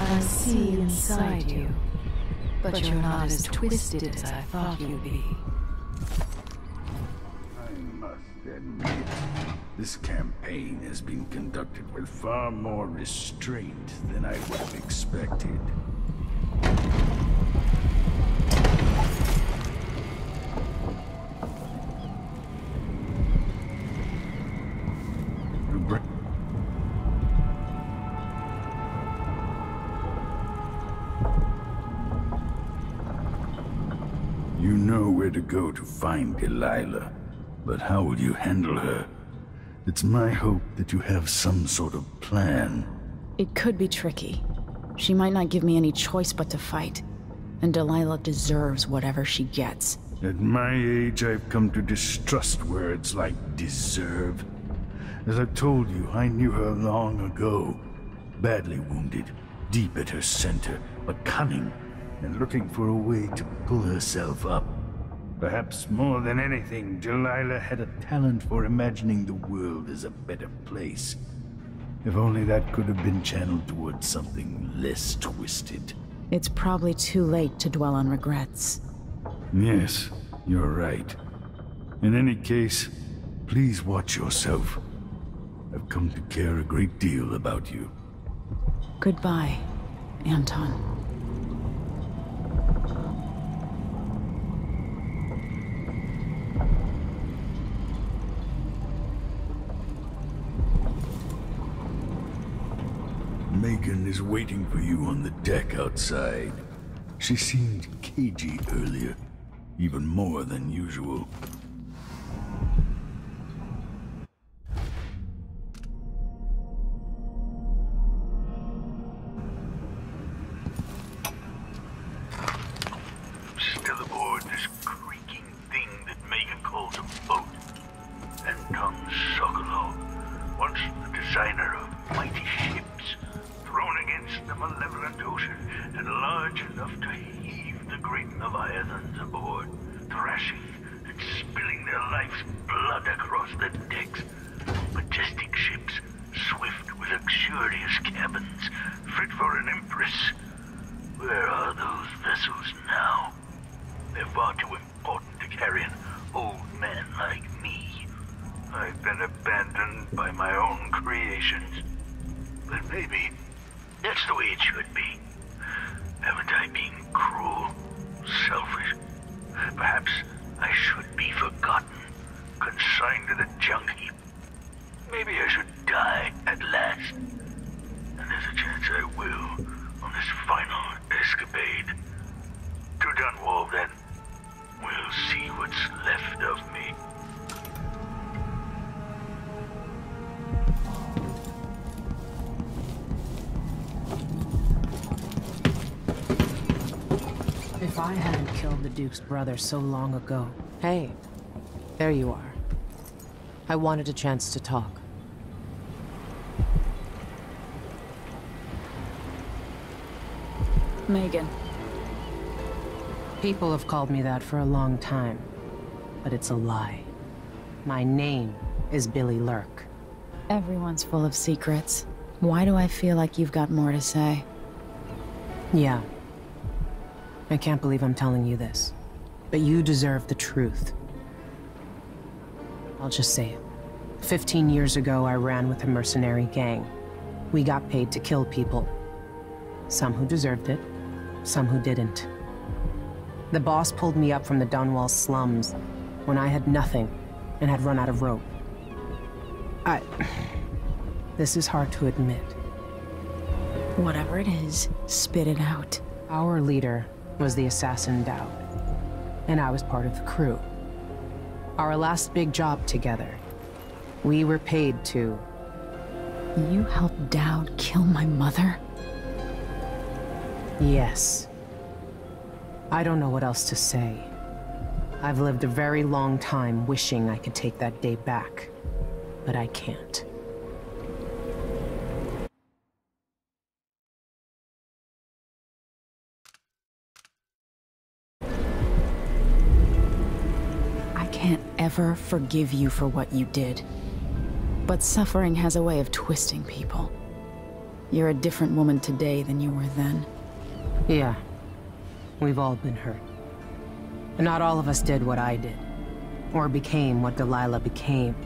I see inside you, but you're not as twisted as I thought you'd be. I must admit, this campaign has been conducted with far more restraint than I would have expected. You know where to go to find Delilah, but how will you handle her? It's my hope that you have some sort of plan. It could be tricky. She might not give me any choice but to fight, and Delilah deserves whatever she gets. At my age, I've come to distrust words like deserve. As I've told you, I knew her long ago. Badly wounded, deep at her center, but cunning, and looking for a way to pull herself up. Perhaps more than anything, Delilah had a talent for imagining the world as a better place. If only that could have been channeled towards something less twisted. It's probably too late to dwell on regrets. Yes, you're right. In any case, please watch yourself. I've come to care a great deal about you. Goodbye, Anton. Megan is waiting for you on the deck outside. She seemed cagey earlier, even more than usual. Still aboard this creaking thing that Megan calls a boat. Anton Sokolow, once the designer of mighty ships, thrown against the malevolent ocean, and large enough to heave the great leviathans aboard, thrashing and spilling their life's blood across the decks. Majestic ships, swift with luxurious cabins, fit for an empress. Where are those vessels now? They're far too important to carry an old man like me. I've been abandoned by my own creations. But maybe that's the way it should be. Haven't I been cruel, selfish? Perhaps I should be forgotten, consigned to the junk heap. Maybe I should die at last. And there's a chance I will on this final escapade. To Dunwall, then. We'll see what's left of me. If I hadn't killed the Duke's brother so long ago... Hey, there you are. I wanted a chance to talk. Megan. People have called me that for a long time, but it's a lie. My name is Billy Lurk. Everyone's full of secrets. Why do I feel like you've got more to say? Yeah. I can't believe I'm telling you this, but you deserve the truth. I'll just say it. 15 years ago, I ran with a mercenary gang. We got paid to kill people. Some who deserved it, some who didn't. The boss pulled me up from the Dunwall slums when I had nothing and had run out of rope. This is hard to admit. Whatever it is, spit it out. Our leader was the assassin Daud, and I was part of the crew. Our last big job together. We were paid to... You helped Daud kill my mother? Yes. I don't know what else to say. I've lived a very long time wishing I could take that day back, but I can't. can't ever forgive you for what you did. But suffering has a way of twisting people. You're a different woman today than you were then. Yeah. We've all been hurt. And not all of us did what I did. Or became what Delilah became.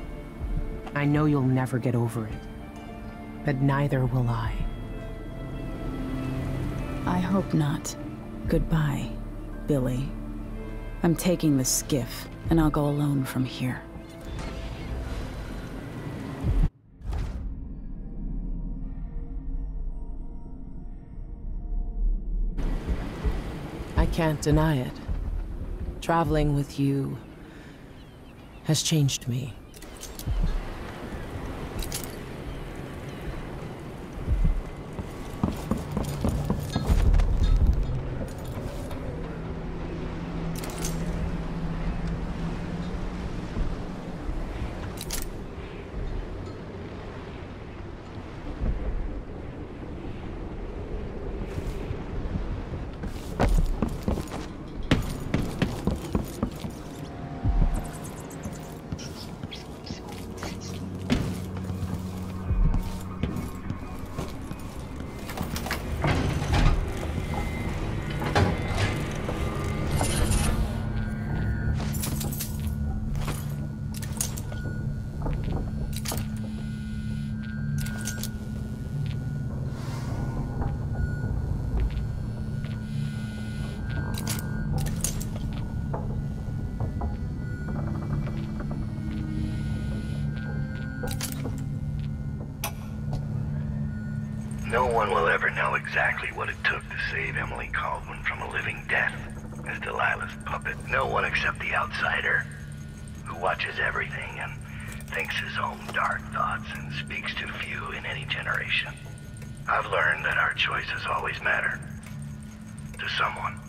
I know you'll never get over it. But neither will I. I hope not. Goodbye, Billy. I'm taking the skiff, and I'll go alone from here. I can't deny it. Traveling with you has changed me. No one will ever know exactly what it took to save Emily Kaldwin from a living death as Delilah's puppet. No one except the Outsider, who watches everything and thinks his own dark thoughts and speaks to few in any generation. I've learned that our choices always matter. To someone.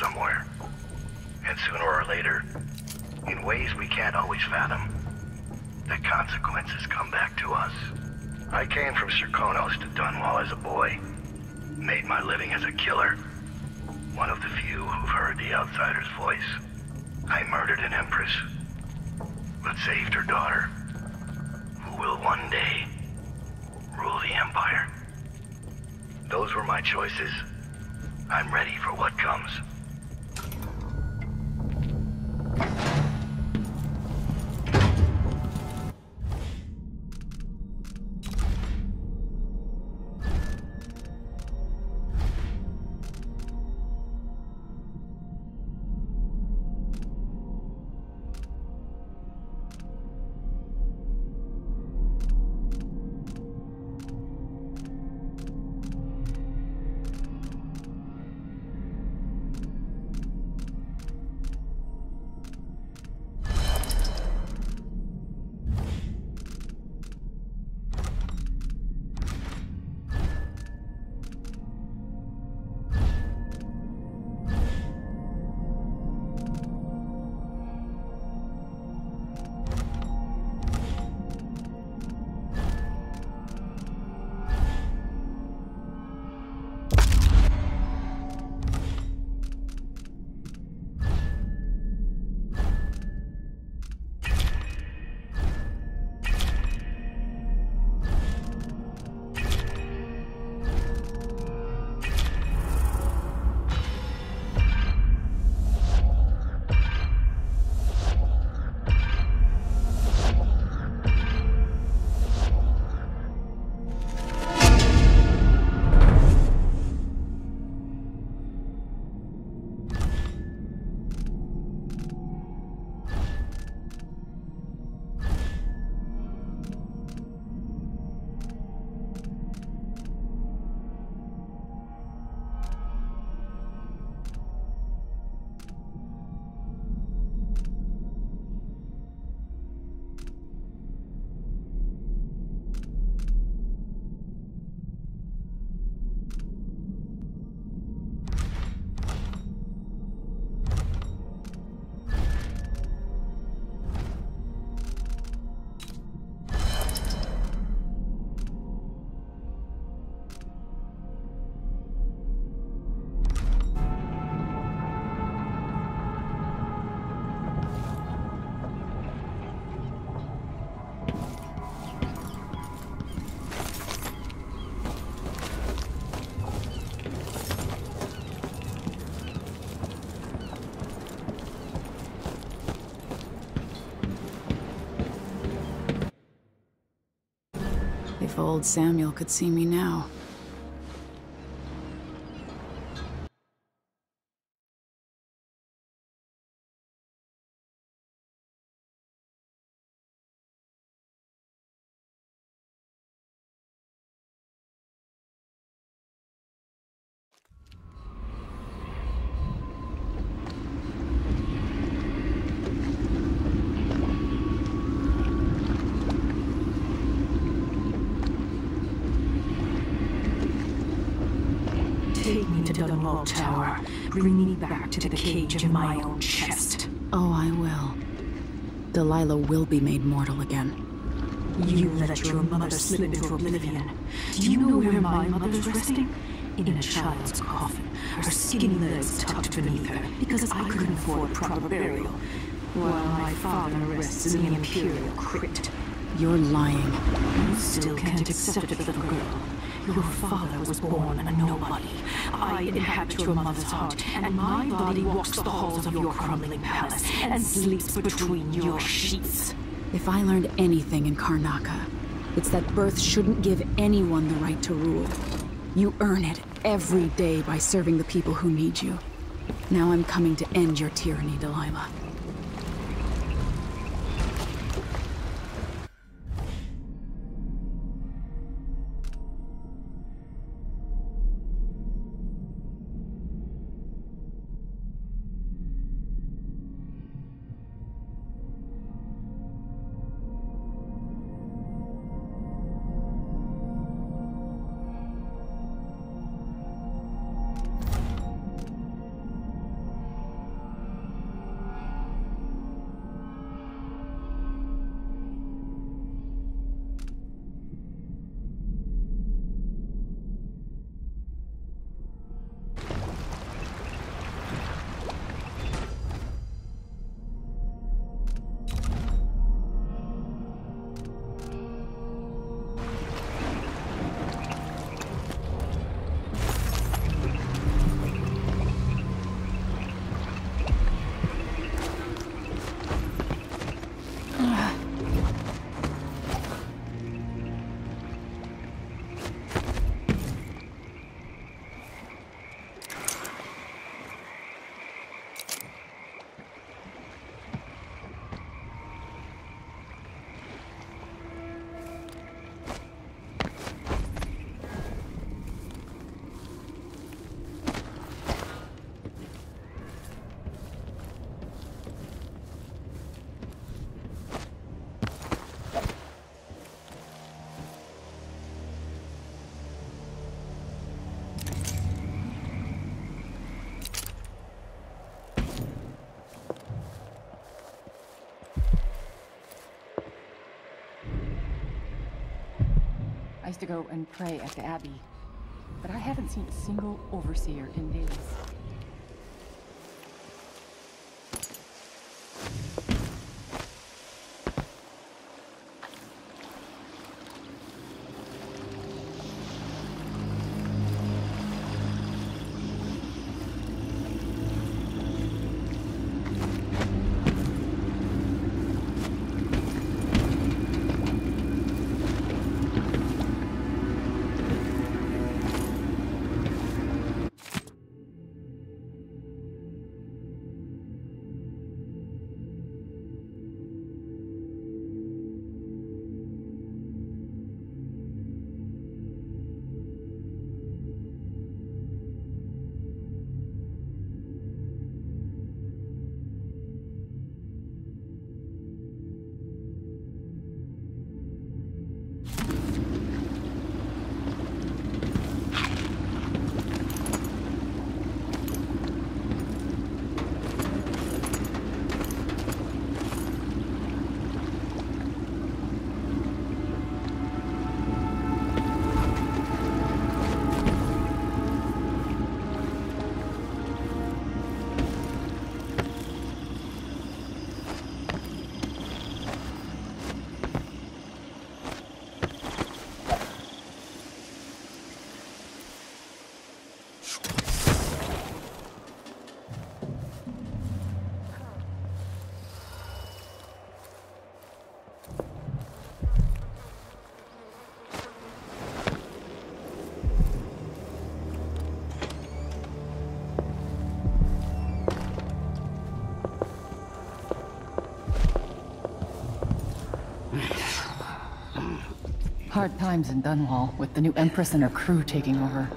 Somewhere. And sooner or later, in ways we can't always fathom, the consequences come back to us. I came from Sirkonos to Dunwall as a boy. Made my living as a killer. One of the few who've heard the Outsider's voice. I murdered an Empress, but saved her daughter, who will one day rule the Empire. Those were my choices. I'm ready for what comes. if old Samuel could see me now. Dunwall Tower, bring me back to the cage of my own chest. Oh, I will. Delilah will be made mortal again. You let your mother slip into oblivion. Do you know where my mother's resting? In a child's coffin, her skinny legs tucked beneath her, because I couldn't afford proper burial, while my father rests in the Imperial crypt. You're lying. You still can't accept it, little girl. Your father was born a nobody. I inhabit your mother's heart, and my body walks the halls of your crumbling palace and sleeps between your sheets. If I learned anything in Karnaca, it's that birth shouldn't give anyone the right to rule. You earn it every day by serving the people who need you. Now I'm coming to end your tyranny, Delilah. I used to go and pray at the Abbey, but I haven't seen a single overseer in days. Hard times in Dunwall, with the new Empress and her crew taking over.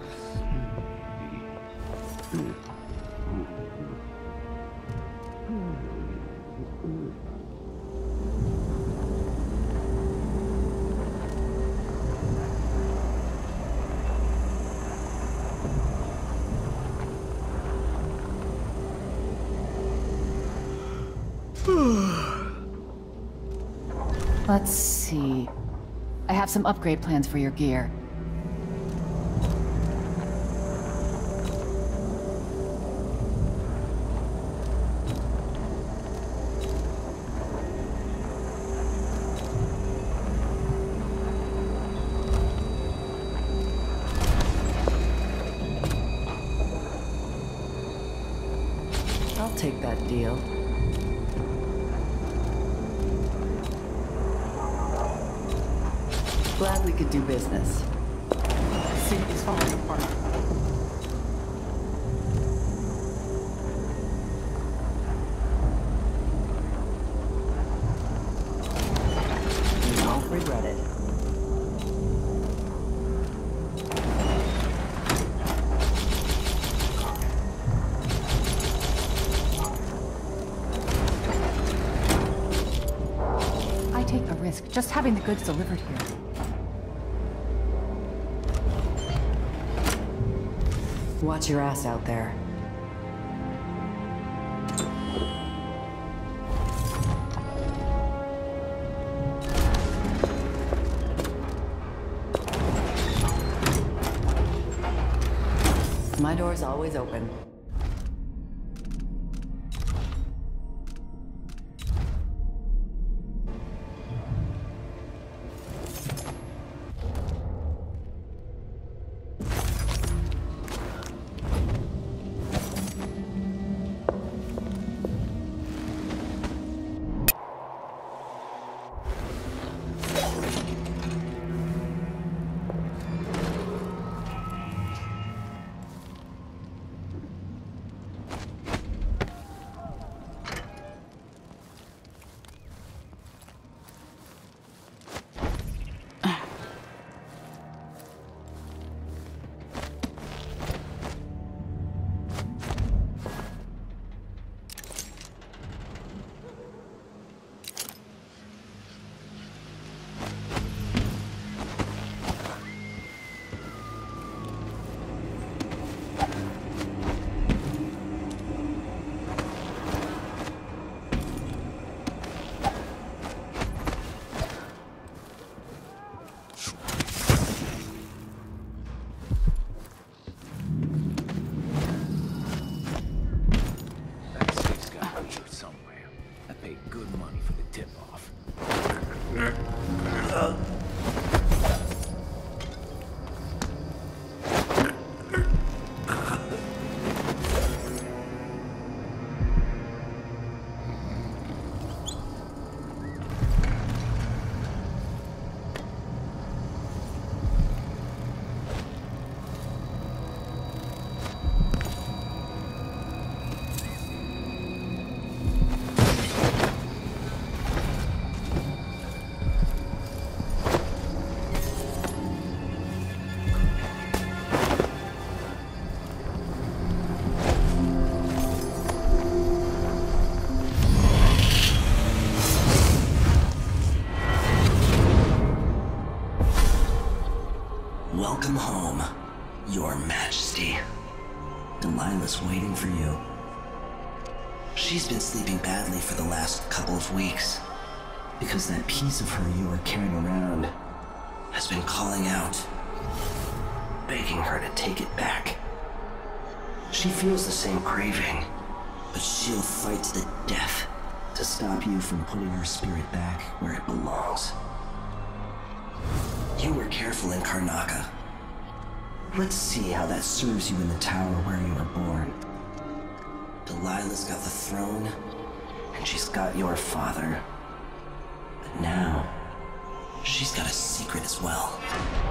Let's see. I have some upgrade plans for your gear. I'll take that deal. Glad we could do business. See, it's falling apart. You won't regret it. I take a risk just having the goods delivered here. Watch your ass out there. My door's always open. Welcome home, Your Majesty. Delilah's waiting for you. She's been sleeping badly for the last couple of weeks, because that piece of her you are carrying around has been calling out, begging her to take it back. She feels the same craving, but she'll fight to the death to stop you from putting her spirit back where it belongs. You were careful in Karnaca. Let's see how that serves you in the tower where you were born. Delilah's got the throne, and she's got your father. But now, she's got a secret as well.